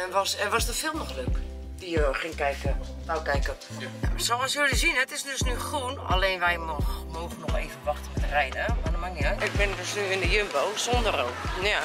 En was de film nog leuk? Die je ging kijken, nou kijken. Ja. Nou, zoals jullie zien, het is dus nu groen. Alleen wij mogen nog even wachten met rijden. Maar dat maakt niet uit. Ik ben dus nu in de Jumbo, zonder rook. Ja.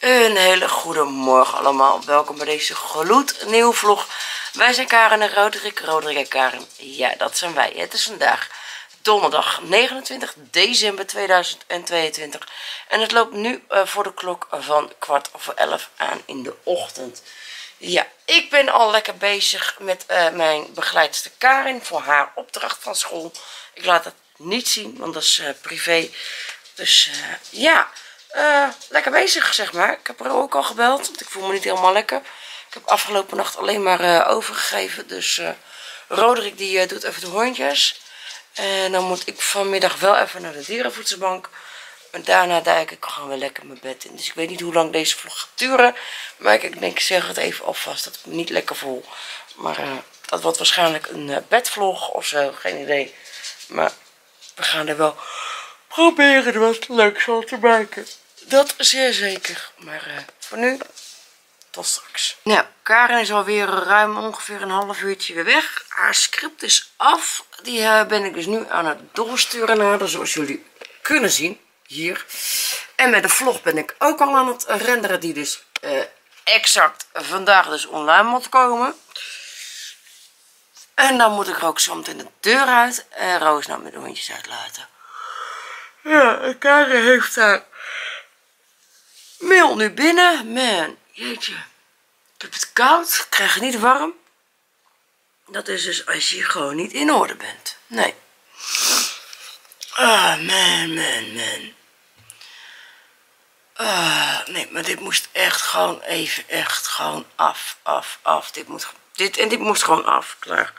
Een hele goede morgen allemaal. Welkom bij deze gloednieuwe vlog. Wij zijn Karen en Roderick. Roderick en Karen. Ja, dat zijn wij. Het is vandaag donderdag 29 december 2022. En het loopt nu voor de klok van 11:15 aan in de ochtend. Ja, ik ben al lekker bezig met mijn begeleidster Karen voor haar opdracht van school. Ik laat het niet zien, want dat is privé. Dus ja... lekker bezig, zeg maar. Ik heb er ook al gebeld, want ik voel me niet helemaal lekker. Ik heb afgelopen nacht alleen maar overgegeven. Dus Roderick die doet even de hondjes. En dan moet ik vanmiddag wel even naar de dierenvoedselbank. En daarna duik ik gewoon weer lekker mijn bed in. Dus ik weet niet hoe lang deze vlog gaat duren. Maar ik denk, ik zeg het even alvast dat ik me niet lekker voel. Maar dat wordt waarschijnlijk een bedvlog of zo, geen idee. Maar we gaan er wel... proberen er wat leuks van te maken. Dat zeer zeker. Maar voor nu, tot straks. Nou, Karen is alweer ruim ongeveer een half uurtje weer weg. Haar script is af. Die ben ik dus nu aan het doorsturen naar haar, zoals jullie kunnen zien. Hier. En met de vlog ben ik ook al aan het renderen. Die dus exact vandaag dus online moet komen. En dan moet ik er ook zo meteen de deur uit. En Roos nou met de hondjes uitlaten. Ja, Karen heeft haar mail nu binnen. Man, jeetje. Ik heb het koud, ik krijg het niet warm. Dat is dus als je gewoon niet in orde bent. Nee. Ah, man. Nee, maar dit moest echt gewoon even, echt gewoon af. Dit moest gewoon af, klaar.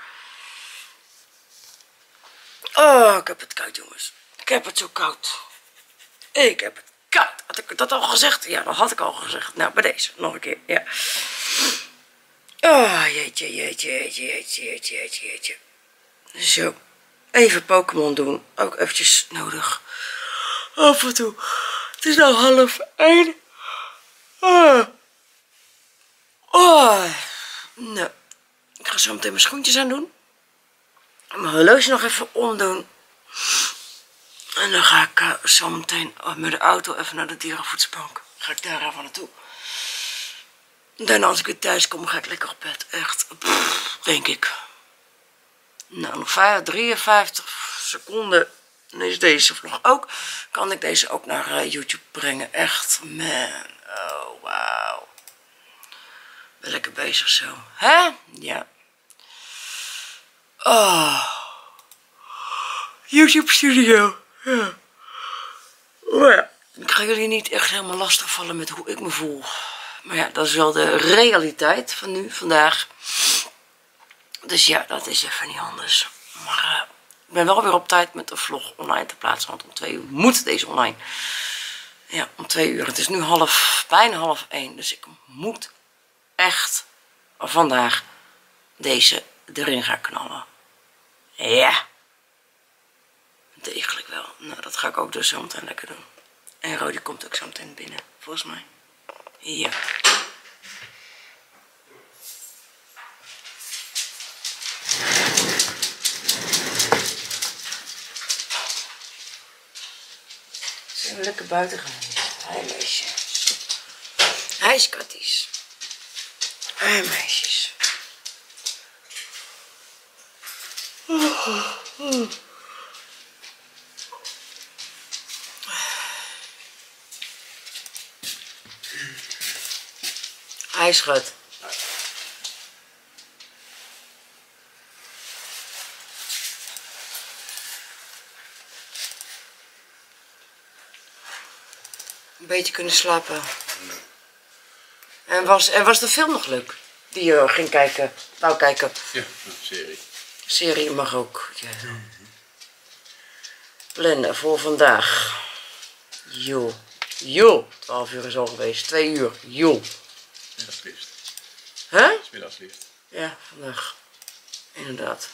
Oh, ik heb het koud, jongens. Ik heb het zo koud. Ik heb het koud. Had ik dat al gezegd? Ja, dat had ik al gezegd. Nou, bij deze. Nog een keer. Ja. Oh, jeetje. Zo. Even Pokémon doen. Ook eventjes nodig. Af en toe. Het is nou 12:30. Nou. Ik ga zo meteen mijn schoentjes aandoen. Mijn horloge nog even omdoen. En dan ga ik zo meteen met de auto even naar de dierenvoedselbank. Ga ik daar even naartoe. Daarna als ik weer thuis kom, ga ik lekker op bed. Echt, pff, denk ik. Nou, nog 53 seconden is deze vlog ook. Kan ik deze ook naar YouTube brengen. Echt, man. Oh, wauw. Ben lekker bezig zo. Hè? Ja. Oh. YouTube Studio. Ja. Maar ja, ik ga jullie niet echt helemaal lastigvallen met hoe ik me voel. Maar ja, dat is wel de realiteit van nu, vandaag. Dus ja, dat is even niet anders. Maar ik ben wel weer op tijd met een vlog online te plaatsen. Want om 14:00 moet deze online. Ja, om 14:00. Het is nu bijna 12:30. Dus ik moet echt vandaag deze erin gaan knallen. Ja. Yeah. Degelijk wel. Nou, dat ga ik ook dus zo meteen lekker doen. En Rodi komt ook zo meteen binnen, volgens mij. Ja. Zijn we lekker buiten gaan? Hi meisjes. Hi skatties. Hi meisjes. IJsgut. Een beetje kunnen slapen. En was de film nog leuk? Die je ging kijken, nou kijken. Ja, een serie. Serie mag ook. Ja. Plannen voor vandaag. Jo. 12 uur is al geweest. 2 uur. Jo. Middagslicht. Hè? Huh? Middagslicht. Ja, vandaag. Inderdaad.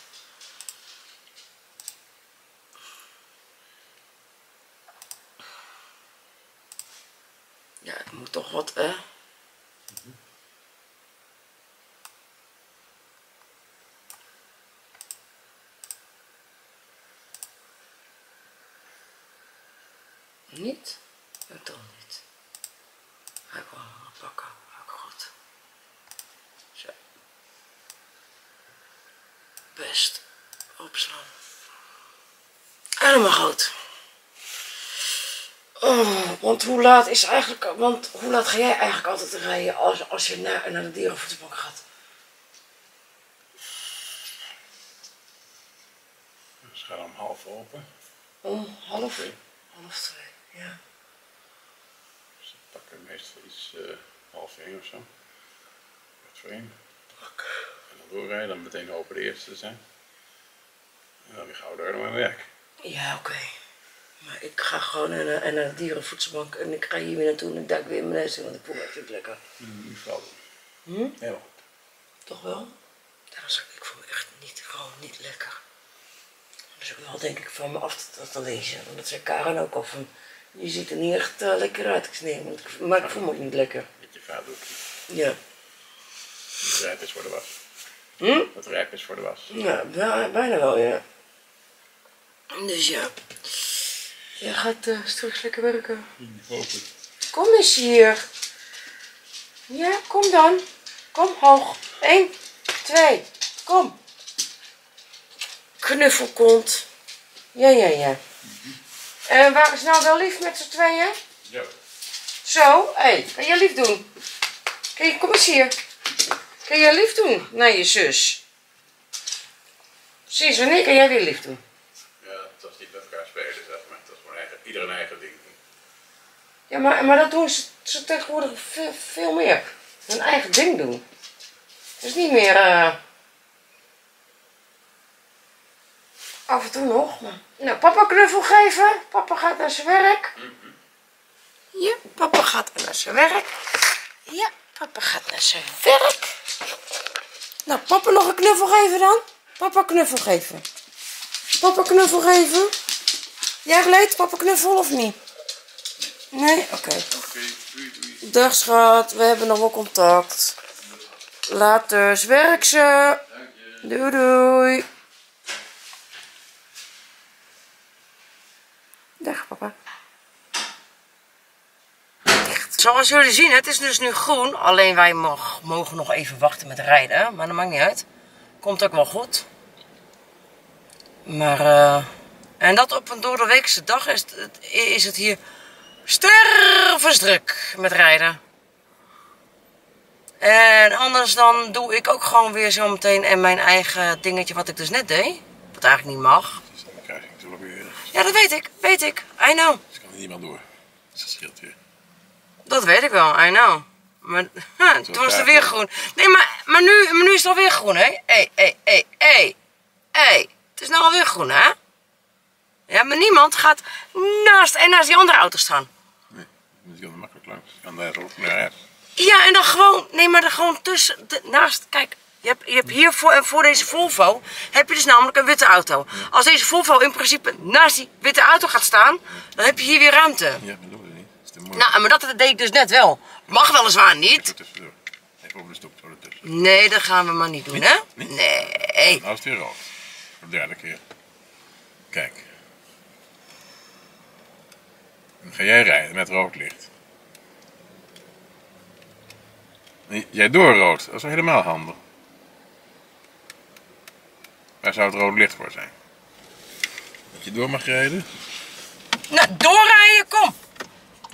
Ja, het moet toch wat, hè? Niet? Dat dan niet. Hij kan hem pakken. Ook goed. Zo. Best. Opslaan. Helemaal goed. Oh, want hoe laat is eigenlijk... Want hoe laat ga jij eigenlijk altijd rijden als je naar de dierenvoedselbank gaat? Dus gaan we om half open. Om half? Okay. Half twee. Ja. Ze pakken meestal iets half één of zo. Half één. En dan doorrijden, dan meteen hopen de eerste te zijn. En dan weer gauw door naar mijn werk. Ja, oké. Maar ik ga gewoon naar de dierenvoedselbank en ik ga hier weer naartoe en ik duik weer in mijn nest in, want ik voel me echt lekker. Nu valt het. Helemaal goed. Toch wel? Daarom zeg ik, voel me echt gewoon niet lekker. Dus ik wel denk ik van me af te lezen, want dat zei Karen ook al van, je ziet er niet echt lekker uit, maar ik voel me ook niet lekker. Met je vaatdoekje. Ja. Het rijp is voor de was. Het rijp is voor de was. Ja, bijna wel, ja. Dus ja. Jij gaat straks lekker werken. Hopelijk. Kom eens hier. Ja, kom dan. Kom hoog. 1, 2, kom. Knuffelkont. Ja. En waar is nou wel lief met z'n tweeën? Ja. Zo, hé, kan jij lief doen? Kom eens hier. Kan jij lief doen naar je zus? Precies, wanneer kan jij weer lief doen? Ja, dat is niet met elkaar spelen, zeg maar. Dat is gewoon iedereen eigen ding. Ja, maar dat doen ze tegenwoordig veel meer. Hun eigen ding doen. Het is niet meer... Af en toe nog, maar... Nou, papa knuffel geven. Papa gaat naar zijn werk. Ja, papa gaat naar zijn werk. Ja, papa gaat naar zijn werk. Nou, papa nog een knuffel geven dan. Papa knuffel geven. Papa knuffel geven. Jij geleid, papa knuffel of niet? Nee? Oké. Doei. Dag schat, we hebben nog wel contact. Later, werk ze. Doei. Dag papa. Echt. Zoals jullie zien, het is dus nu groen. Alleen wij mogen nog even wachten met rijden. Maar dat maakt niet uit. Komt ook wel goed. Maar en dat op een doordeweekse dag is het hier stervensdruk met rijden. En anders dan doe ik ook gewoon weer zo meteen en mijn eigen dingetje wat ik dus net deed. Wat eigenlijk niet mag. Ja, dat weet ik. I know. Dus kan er niemand door. Dus dat scheelt weer. Dat weet ik wel, I know. Maar toen was het weer groen. Nee, maar nu is het alweer groen, hè? Hé. Het is nou alweer groen, hè? Ja, maar niemand gaat naast die andere auto staan. Nee, die kan er makkelijk langs. Die kan daar ook naar. Ja, en dan gewoon, nee, maar dan gewoon tussen, naast, kijk. Je hebt hier voor deze Volvo heb je dus namelijk een witte auto. Ja. Als deze Volvo in principe naast die witte auto gaat staan, dan heb je hier weer ruimte. Ja, maar dat doe je niet. Dat is te mooi. Nou, maar dat deed ik dus net wel. Mag weliswaar niet. Even over de stop voor de tussen. Nee, dat gaan we maar niet doen, niet? Hè? Niet? Nee. Nou is het weer rood. Voor de derde keer. Kijk. Dan ga jij rijden met rood licht. Jij door rood. Dat is helemaal handig. Daar zou het rode licht voor zijn. Dat je door mag rijden. Nou, doorrijden, kom.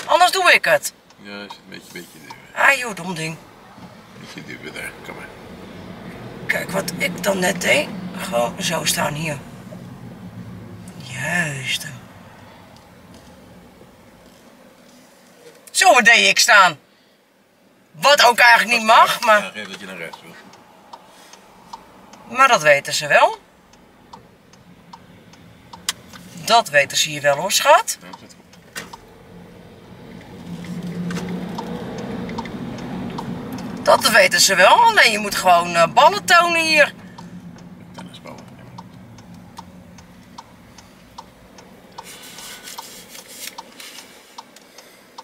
Anders doe ik het. Ja, zit een beetje duwen. Ah joh, dom ding. Beetje duwen daar, kom maar. Kijk wat ik dan net deed. Gewoon zo staan hier. Juist. Zo deed ik staan. Wat ook eigenlijk niet mag, maar... Ja, geef dat je naar rechts wil. Maar dat weten ze wel. Dat weten ze hier wel hoor, schat. Ja, dat is goed. Dat weten ze wel, alleen je moet gewoon ballen tonen hier. Tennisballen.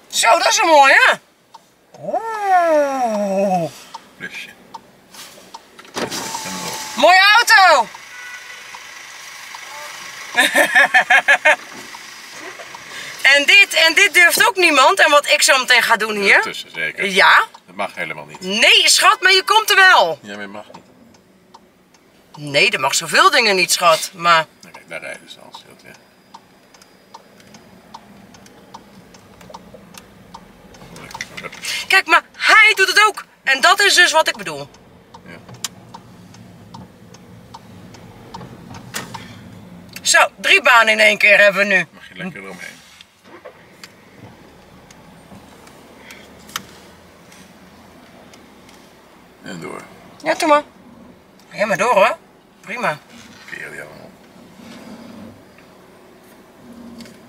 Zo, dat is een mooie. Oeh. Plusje. Mooie auto! En dit durft ook niemand. En wat ik zo meteen ga doen hier. Tussen zeker. Ja. Dat mag helemaal niet. Nee, schat, maar je komt er wel. Ja, maar je mag niet. Nee, dat mag zoveel dingen niet, schat. Maar. Nou, kijk, daar rijden ze al stil, ja. Kijk, maar hij doet het ook. En dat is dus wat ik bedoel. Zo, 3 banen in één keer hebben we nu. Mag je lekker eromheen. En door. Ja, doe maar. Ga maar door hoor. Prima. Keer die allemaal.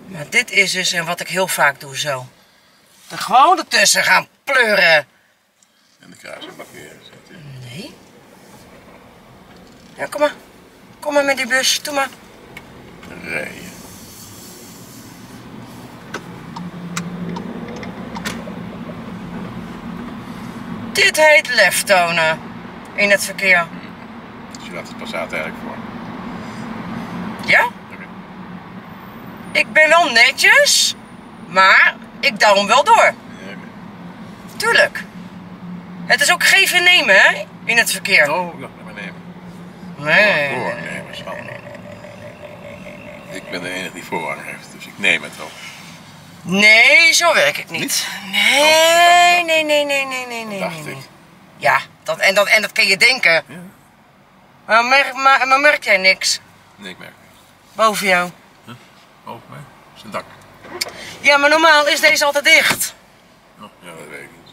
Maar dit is dus wat ik heel vaak doe zo. Er gewoon ertussen gaan pleuren. En de kruisen blokkeren zitten. Nee. Ja, kom maar. Kom maar met die bus. Doe maar. Rijden. Dit heet lef tonen in het verkeer. Dus je laat het Passat eigenlijk voor. Ja? Okay. Ik ben wel netjes, maar ik daarom wel door. Okay. Tuurlijk. Het is ook geven en nemen hè, in het verkeer. Oh, ik dacht niet meer nemen. Nee. Door, nemen. Ik ben de enige die voorrang heeft, dus ik neem het wel. Nee, zo werk ik niet. Nee, nee. Dacht ik. Ja, dat kan je denken. Ja. Maar merk jij niks? Nee, ik merk niks. Boven jou? Huh? Boven mij? Dat is een dak. Ja, maar normaal is deze altijd dicht. Oh, ja, dat weet ik niet.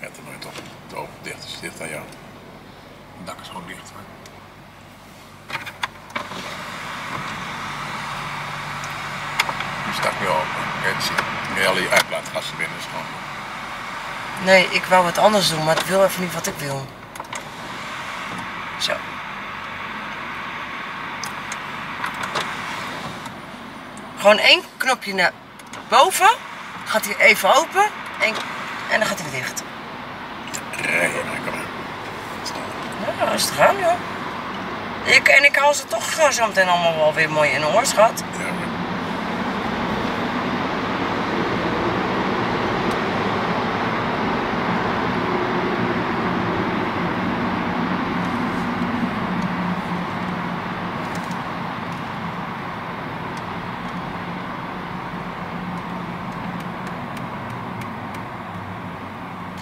Ja, het is nooit op. Het open dicht is dicht aan jou. Het dak is gewoon dicht, hè. Stak nu open. Kijk, zie je al die uitlaatgassen binnen schoon. Nee, ik wou wat anders doen, maar ik wil even niet wat ik wil. Zo. Gewoon 1 knopje naar boven. Gaat hij even open en dan gaat hij dicht. Rijden, maar kom maar. Nou, rustig aan hoor. En ik haal ze toch zo meteen allemaal wel weer mooi in de oorschat. Ja.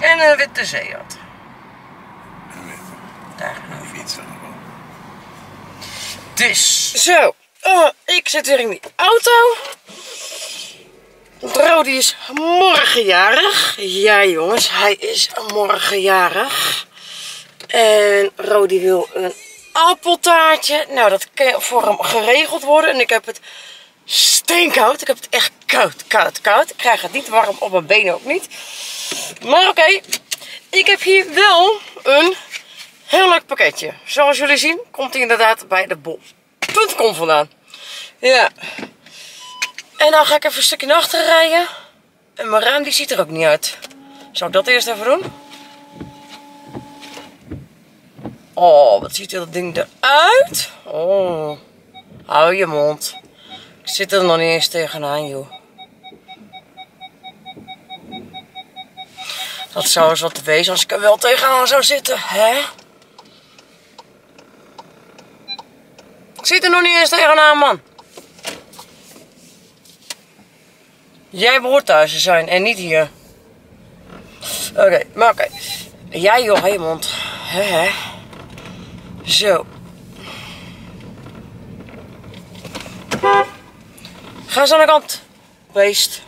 En een witte zeehond. Een witte. Daar gaan we iets aan. Dus. Zo. Oh, ik zit weer in die auto. Roderick is morgenjarig. Ja jongens, hij is morgenjarig. En Roderick wil een appeltaartje. Nou, dat kan voor hem geregeld worden. En ik heb het steenkoud. Ik heb het echt koud. Ik krijg het niet warm op mijn benen ook niet. Maar oké, ik heb hier wel een heel leuk pakketje. Zoals jullie zien, komt hij inderdaad bij de bol.com vandaan. Ja. En nou ga ik even een stukje naar achteren rijden. En mijn raam die ziet er ook niet uit. Zal ik dat eerst even doen? Oh, wat ziet dat ding eruit? Oh, hou je mond. Ik zit er nog niet eens tegenaan, joh. Dat zou eens wat te wezen als ik er wel tegenaan zou zitten, hè? Ik zit er nog niet eens tegenaan, man. Jij behoort thuis te zijn en niet hier. Oké, maar oké. Ja joh, je mond. He. Zo. Ga eens aan de kant, beest.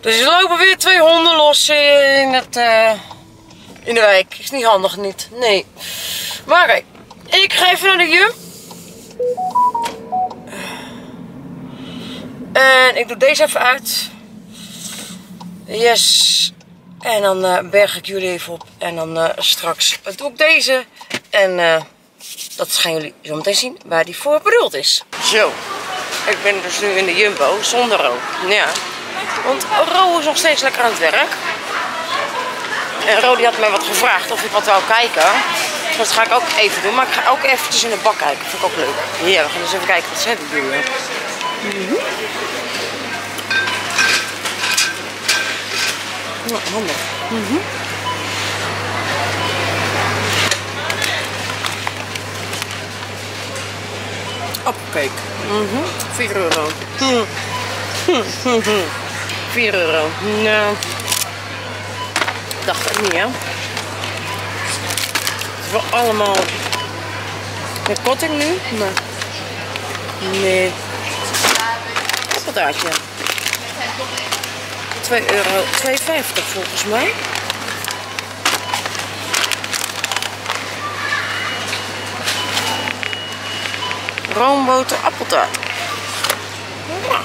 Dus er lopen weer twee honden los in de wijk. Is niet handig, niet. Nee. Maar oké, ik ga even naar de Jumbo. En ik doe deze even uit. Yes. En dan berg ik jullie even op. En dan straks doe ik deze. En dat gaan jullie zo meteen zien waar die voor bedoeld is. Zo. Ik ben dus nu in de Jumbo zonder Ro. Ja. Want Ro is nog steeds lekker aan het werk. En Ro die had mij wat gevraagd of ik wat wou kijken. Dus dat ga ik ook even doen. Maar ik ga ook eventjes in de bak kijken. Vind ik ook leuk. Ja, we gaan dus even kijken wat ze doen. Nou, handig. Appelcake. 4 euro. 4 euro. Nou, dacht ik niet, hè. Het is wel allemaal met korting nu, maar nee. Appeltaartje. 2 euro, 2,50 volgens mij. Roomboter appeltaart. Ja.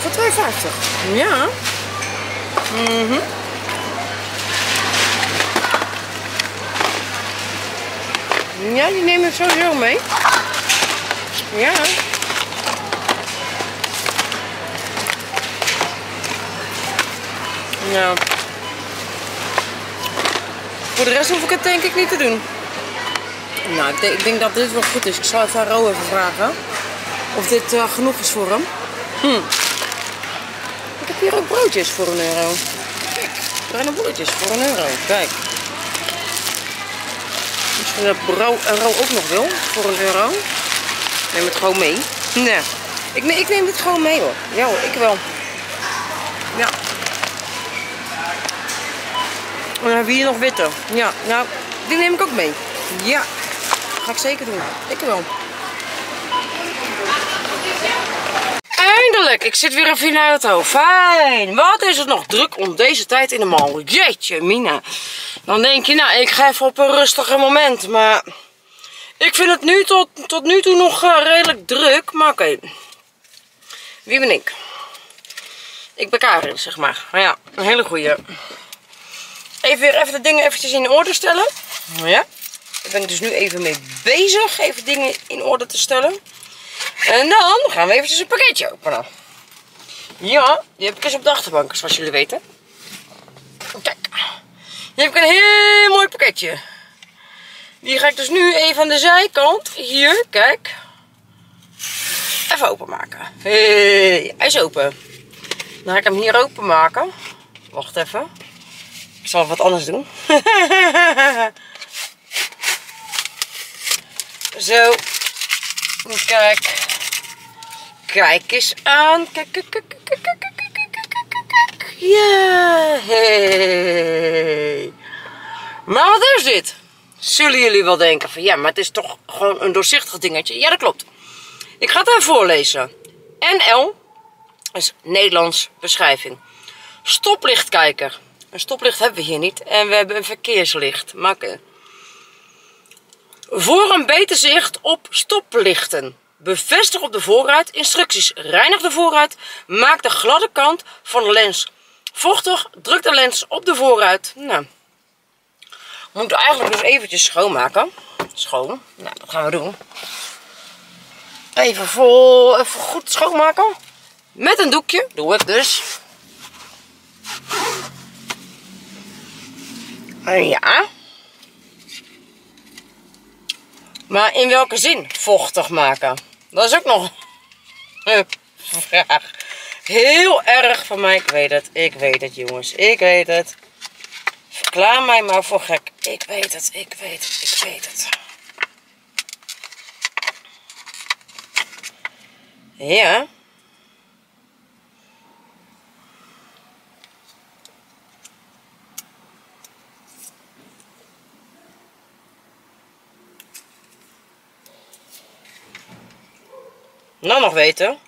Voor 2,50. Ja. Ja, die neem ik sowieso mee. Ja. Ja. Voor de rest hoef ik het denk ik niet te doen. Nou, ik denk dat dit wel goed is. Ik zal even aan Ro even vragen of dit genoeg is voor hem. Ik heb hier ook broodjes voor €1. Kijk, kleine broodjes voor €1. Kijk. Misschien dat Ro ook nog wil voor €1. Ik neem het gewoon mee. Nee. Ik neem dit gewoon mee hoor. Ja hoor, ik wel. Ja. En dan hebben we hier nog witte. Ja, nou, die neem ik ook mee. Ja, dat ga ik zeker doen. Ik wel. Eindelijk, ik zit weer even naar het hoofd. Fijn, wat is het nog druk om deze tijd in de mall. Jeetje, Mina. Dan denk je, nou, ik ga even op een rustiger moment. Maar ik vind het nu tot nu toe nog redelijk druk. Maar oké, wie ben ik? Ik ben Karin, zeg maar. Nou ja, een hele goeie. Even de dingen eventjes in orde stellen. Ja. Daar ben ik dus nu even mee bezig. Even dingen in orde te stellen. En dan gaan we eventjes een pakketje openen. Ja, die heb ik eens op de achterbank, zoals jullie weten. Kijk. Hier heb ik een heel mooi pakketje. Die ga ik dus nu even aan de zijkant. Hier, kijk. Even openmaken. Hey, hij is open. Dan ga ik hem hier openmaken. Wacht even. Ik zal wat anders doen. Zo. Kijk. Kijk eens aan. Kijk. Ja. Hey. Maar wat is dit? Zullen jullie wel denken van ja, maar het is toch gewoon een doorzichtig dingetje. Ja, dat klopt. Ik ga het even voorlezen. NL is Nederlands beschrijving. Stoplichtkijker. Een stoplicht hebben we hier niet en we hebben een verkeerslicht. Makken. Voor een beter zicht op stoplichten. Bevestig op de voorruit instructies. Reinig de voorruit. Maak de gladde kant van de lens vochtig. Druk de lens op de voorruit. Nou, we moeten eigenlijk dus eventjes schoonmaken. Schoon. Nou, dat gaan we doen. Even goed schoonmaken. Met een doekje. Doe ik dus. Ja. Maar in welke zin vochtig maken? Dat is ook nog een vraag. Heel erg van mij. Ik weet het jongens. Ik weet het. Verklaar mij maar voor gek. Ik weet het. Ja. Nou nog weten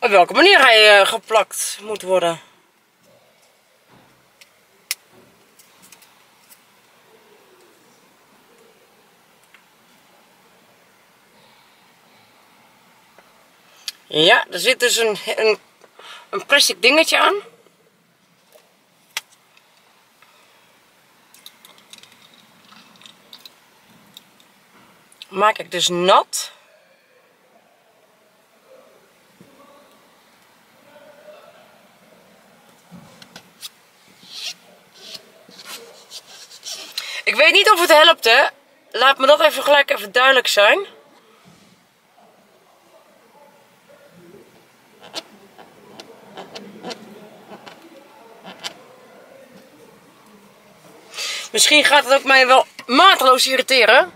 op welke manier hij geplakt moet worden. Ja, er zit dus een plastic dingetje aan. Maak ik dus nat. Ik weet niet of het helpt, hè. Laat me dat even gelijk even duidelijk zijn. Misschien gaat het ook mij wel mateloos irriteren.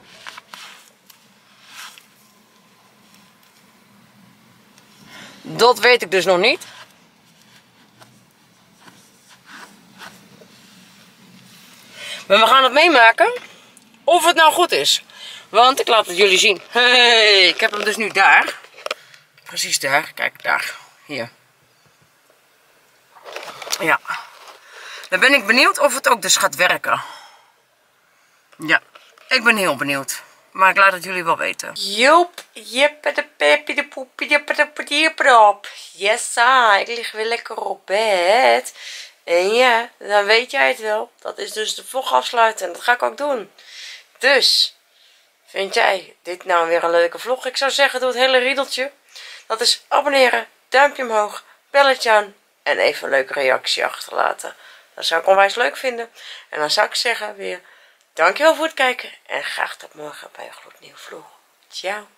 Dat weet ik dus nog niet. Maar we gaan het meemaken of het nou goed is. Want ik laat het jullie zien. Hey, ik heb hem dus nu daar. Precies daar. Kijk, daar. Hier. Ja. Dan ben ik benieuwd of het ook dus gaat werken. Ja, ik ben heel benieuwd. Maar ik laat het jullie wel weten. Joep, jippe de peppie de poepie de jipperop. Yes, ik lig weer lekker op bed. En ja, dan weet jij het wel. Dat is dus de vlog afsluiten. En dat ga ik ook doen. Dus, vind jij dit nou weer een leuke vlog? Ik zou zeggen, doe het hele riedeltje. Dat is abonneren, duimpje omhoog, belletje aan. En even een leuke reactie achterlaten. Dat zou ik onwijs leuk vinden. En dan zou ik zeggen weer... Dankjewel voor het kijken en graag tot morgen bij een gloednieuwe vlog. Ciao.